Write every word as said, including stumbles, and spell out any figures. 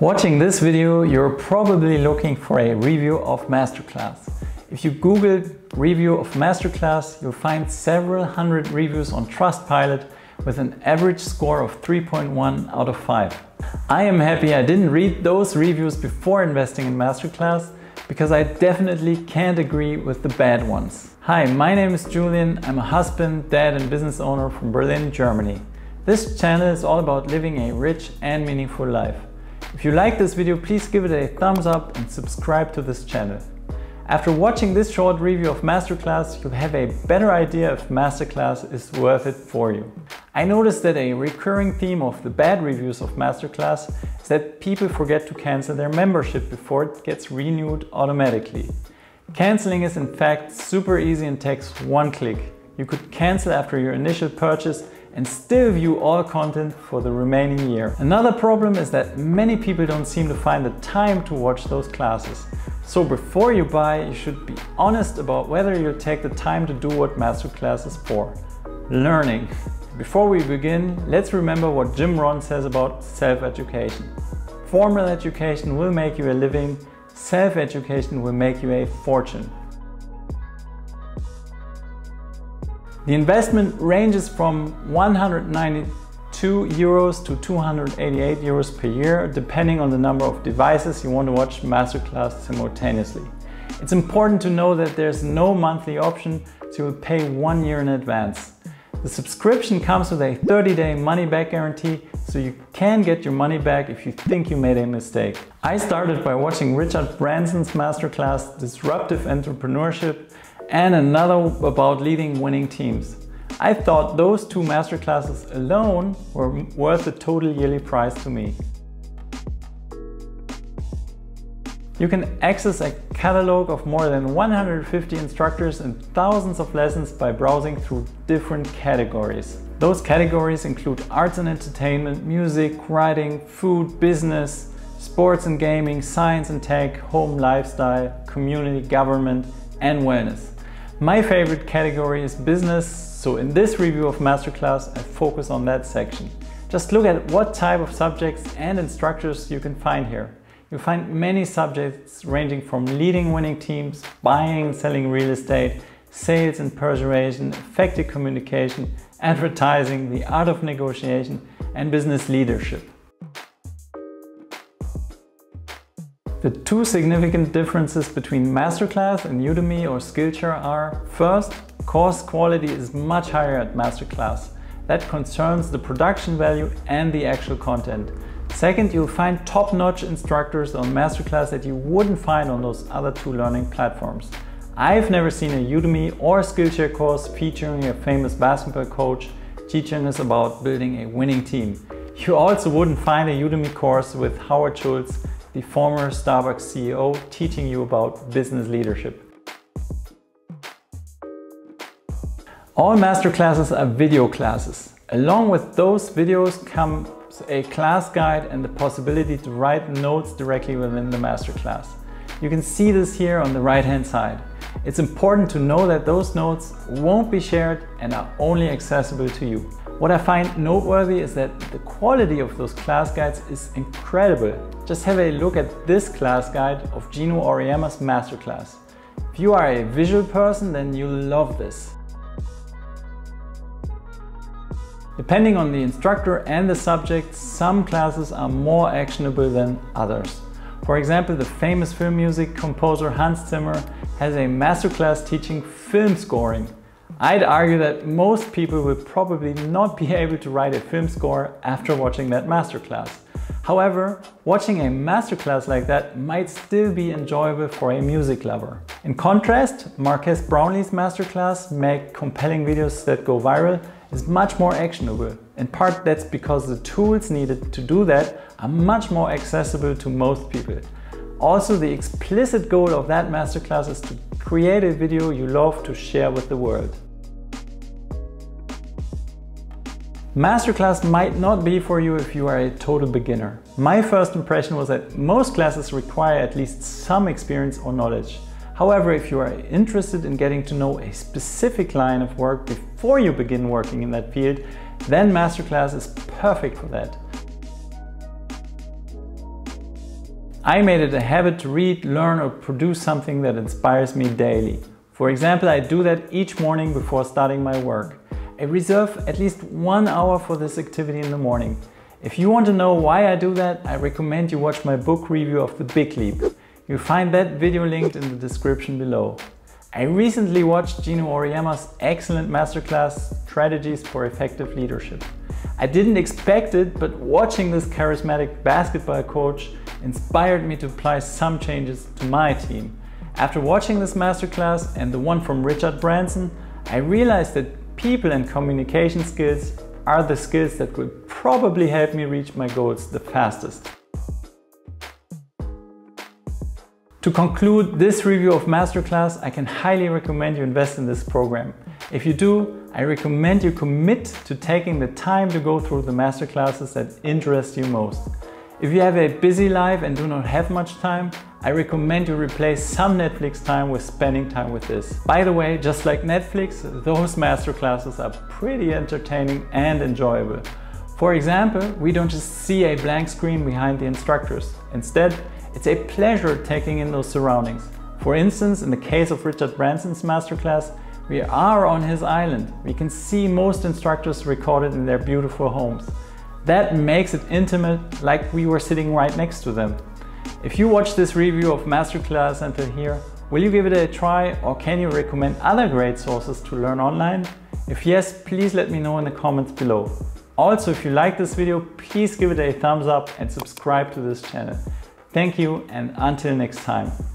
Watching this video, you're probably looking for a review of MasterClass. If you Google review of MasterClass, you'll find several hundred reviews on Trustpilot with an average score of three point one out of five. I am happy I didn't read those reviews before investing in MasterClass, because I definitely can't agree with the bad ones. Hi, my name is Julian. I'm a husband, dad and business owner from Berlin, Germany. This channel is all about living a rich and meaningful life. If you like this video, please give it a thumbs up and subscribe to this channel. After watching this short review of MasterClass, you'll have a better idea if MasterClass is worth it for you. I noticed that a recurring theme of the bad reviews of MasterClass is that people forget to cancel their membership before it gets renewed automatically. Canceling is in fact super easy and takes one click. You could cancel after your initial purchase and still view all content for the remaining year. Another problem is that many people don't seem to find the time to watch those classes. So before you buy, you should be honest about whether you'll take the time to do what MasterClass is for: learning. Before we begin, let's remember what Jim Rohn says about self-education. Formal education will make you a living, self-education will make you a fortune. The investment ranges from one hundred ninety-two euros to two hundred eighty-eight euros per year, depending on the number of devices you want to watch MasterClass simultaneously. It's important to know that there's no monthly option, so you'll pay one year in advance. The subscription comes with a thirty day money-back guarantee, so you can get your money back if you think you made a mistake. I started by watching Richard Branson's MasterClass, Disruptive Entrepreneurship, and another about leading winning teams. I thought those two masterclasses alone were worth the total yearly price to me. You can access a catalog of more than one hundred fifty instructors and thousands of lessons by browsing through different categories. Those categories include arts and entertainment, music, writing, food, business, sports and gaming, science and tech, home, lifestyle, community, government, and wellness. My favorite category is business, so in this review of MasterClass, I focus on that section. Just look at what type of subjects and instructors you can find here. You'll find many subjects ranging from leading winning teams, buying and selling real estate, sales and persuasion, effective communication, advertising, the art of negotiation, and business leadership. The two significant differences between MasterClass and Udemy or Skillshare are: first, course quality is much higher at MasterClass. That concerns the production value and the actual content. Second, you'll find top-notch instructors on MasterClass that you wouldn't find on those other two learning platforms. I've never seen a Udemy or Skillshare course featuring a famous basketball coach teaching us about building a winning team. You also wouldn't find a Udemy course with Howard Schultz, the former Starbucks C E O, teaching you about business leadership. All masterclasses are video classes. Along with those videos comes a class guide and the possibility to write notes directly within the masterclass. You can see this here on the right-hand side. It's important to know that those notes won't be shared and are only accessible to you. What I find noteworthy is that the quality of those class guides is incredible. Just have a look at this class guide of Gino Oriama's MasterClass. If you are a visual person, then you'll love this. Depending on the instructor and the subject, some classes are more actionable than others. For example, the famous film music composer Hans Zimmer has a MasterClass teaching film scoring. I'd argue that most people will probably not be able to write a film score after watching that masterclass. However, watching a masterclass like that might still be enjoyable for a music lover. In contrast, Marques Brownlee's masterclass, Make Compelling Videos That Go Viral, is much more actionable. In part, that's because the tools needed to do that are much more accessible to most people. Also, the explicit goal of that masterclass is to create a video you love to share with the world. MasterClass might not be for you if you are a total beginner. My first impression was that most classes require at least some experience or knowledge. However, if you are interested in getting to know a specific line of work before you begin working in that field, then MasterClass is perfect for that. I made it a habit to read, learn, or produce something that inspires me daily. For example, I do that each morning before starting my work. I reserve at least one hour for this activity in the morning. If you want to know why I do that, I recommend you watch my book review of The Big Leap. You'll find that video linked in the description below. I recently watched Gino Oriyama's excellent masterclass, Strategies for Effective Leadership. I didn't expect it, but watching this charismatic basketball coach inspired me to apply some changes to my team. After watching this masterclass and the one from Richard Branson, I realized that people and communication skills are the skills that will probably help me reach my goals the fastest. To conclude this review of Masterclass, I can highly recommend you invest in this program. If you do, I recommend you commit to taking the time to go through the masterclasses that interest you most. If you have a busy life and do not have much time, I recommend you replace some Netflix time with spending time with this. By the way, just like Netflix, those masterclasses are pretty entertaining and enjoyable. For example, we don't just see a blank screen behind the instructors. Instead, it's a pleasure taking in those surroundings. For instance, in the case of Richard Branson's masterclass, we are on his island. We can see most instructors recorded in their beautiful homes. That makes it intimate, like we were sitting right next to them. If you watch this review of Masterclass until here, will you give it a try, or can you recommend other great sources to learn online? If yes, please let me know in the comments below. Also, if you like this video, please give it a thumbs up and subscribe to this channel. Thank you, and until next time.